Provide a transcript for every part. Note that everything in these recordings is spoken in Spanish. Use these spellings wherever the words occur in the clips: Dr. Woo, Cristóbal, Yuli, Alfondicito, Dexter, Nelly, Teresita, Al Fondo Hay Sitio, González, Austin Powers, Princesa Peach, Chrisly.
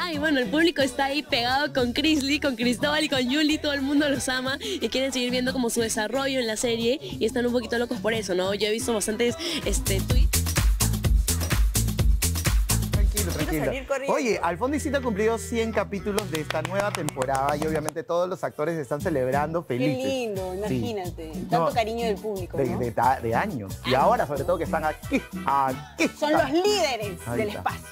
Ay, bueno, el público está ahí pegado con Chrisly, con Cristóbal y con Yuli. Todo el mundo los ama y quieren seguir viendo como su desarrollo en la serie y están un poquito locos por eso, ¿no? Yo he visto bastantes tweets. Oye, Alfondicito ha cumplido 100 capítulos de esta nueva temporada y obviamente todos los actores están celebrando felices. Qué lindo, imagínate. Sí. Tanto cariño del público, ¿no? De años. Y ahora, sobre todo, que están aquí, aquí. Son los líderes del espacio.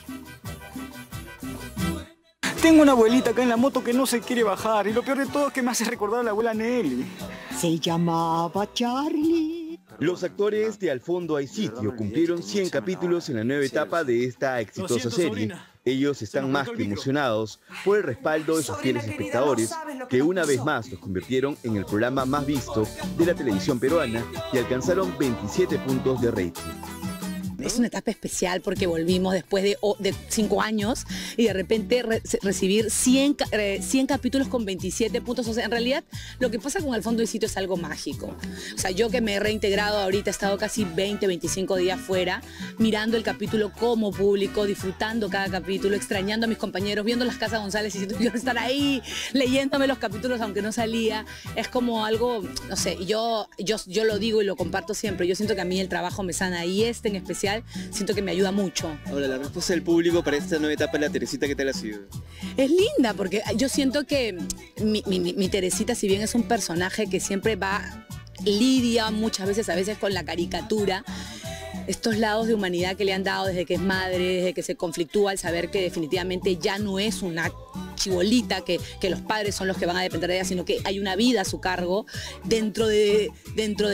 Tengo una abuelita acá en la moto que no se quiere bajar y lo peor de todo es que me hace recordar a la abuela Nelly. Se llamaba Charlie. Los actores de Al Fondo Hay Sitio cumplieron 100 capítulos en la nueva etapa de esta exitosa serie. Ellos están más que emocionados por el respaldo de sus fieles espectadores, que una vez más los convirtieron en el programa más visto de la televisión peruana y alcanzaron 27 puntos de rating. Es una etapa especial porque volvimos después de 5 años y de repente recibir 100 capítulos con 27 puntos. O sea, en realidad lo que pasa con Al Fondo Hay Sitio es algo mágico. O sea, yo que me he reintegrado ahorita, he estado casi 20, 25 días fuera, mirando el capítulo como público, disfrutando cada capítulo, extrañando a mis compañeros, viendo las casas González y yo estar ahí, leyéndome los capítulos aunque no salía. Es como algo, no sé, yo lo digo y lo comparto siempre. Yo siento que a mí el trabajo me sana y este en especial siento que me ayuda mucho. Ahora, la respuesta del público para esta nueva etapa de la Teresita, ¿qué tal ha sido? Es linda, porque yo siento que mi Teresita, si bien es un personaje que siempre lidia muchas veces, a veces con la caricatura, estos lados de humanidad que le han dado desde que es madre, desde que se conflictúa al saber que definitivamente ya no es una chibolita, que los padres son los que van a depender de ella, sino que hay una vida a su cargo. Dentro de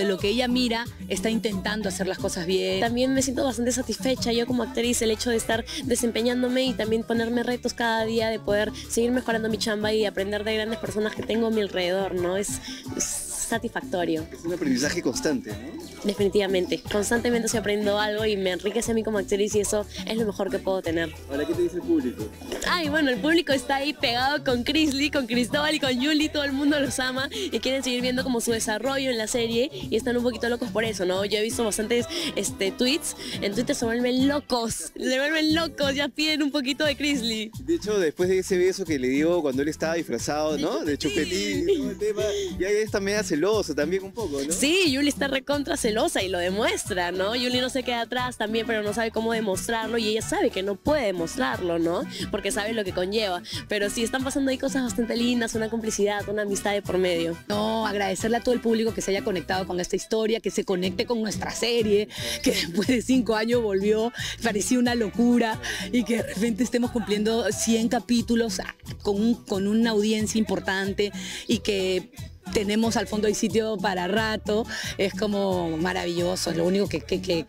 lo que ella mira, está intentando hacer las cosas bien. También me siento bastante satisfecha yo como actriz, el hecho de estar desempeñándome y también ponerme retos cada día, de poder seguir mejorando mi chamba y aprender de grandes personas que tengo a mi alrededor, ¿no? Es satisfactorio. Es un aprendizaje constante, ¿no? Definitivamente. Constantemente se aprendo algo y me enriquece a mí como actriz y eso es lo mejor que puedo tener. Ahora, ¿qué te dice el público? Ay, bueno, el público está ahí pegado con Chrisly, con Cristóbal y con Yuli. Todo el mundo los ama y quieren seguir viendo como su desarrollo en la serie y están un poquito locos por eso, ¿no? Yo he visto bastantes tweets. En Twitter se vuelven locos. Se vuelven locos. Ya piden un poquito de Chrisly. De hecho, después de ese beso que le dio cuando él estaba disfrazado, ¿no? De chupetín y todo el tema. Y ahí está media celosa también un poco, ¿no? Sí, Yuli está recontra celosa y lo demuestra, ¿no? Yuli no se queda atrás también, pero no sabe cómo demostrarlo y ella sabe que no puede demostrarlo, ¿no? Porque sabe lo que conlleva. Pero sí, están pasando ahí cosas bastante lindas, una complicidad, una amistad de por medio. No, agradecerle a todo el público que se haya conectado con esta historia, que se conecte con nuestra serie, que después de 5 años volvió, parecía una locura y que de repente estemos cumpliendo 100 capítulos con una audiencia importante y que tenemos Al Fondo Hay Sitio para rato. Es como maravilloso. Lo único que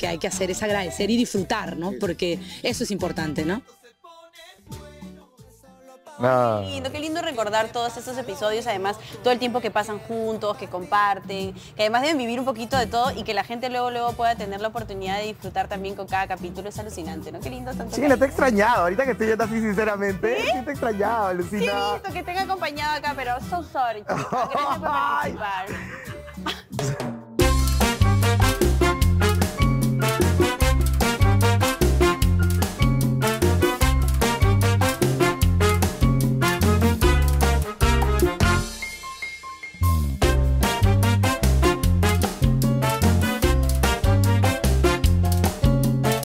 hay que hacer es agradecer y disfrutar, ¿no? Porque eso es importante, ¿no? Qué lindo recordar todos estos episodios, además todo el tiempo que pasan juntos, que comparten, que además deben vivir un poquito de todo y que la gente luego pueda tener la oportunidad de disfrutar también con cada capítulo. Es alucinante, ¿no? Qué lindo tanto. Sí, la te he extrañado, ahorita que estoy yo así sinceramente. Sí, te he extrañado, Lucina. Qué lindo que te haya acompañado acá, pero so sorry, chicos. Gracias por participar.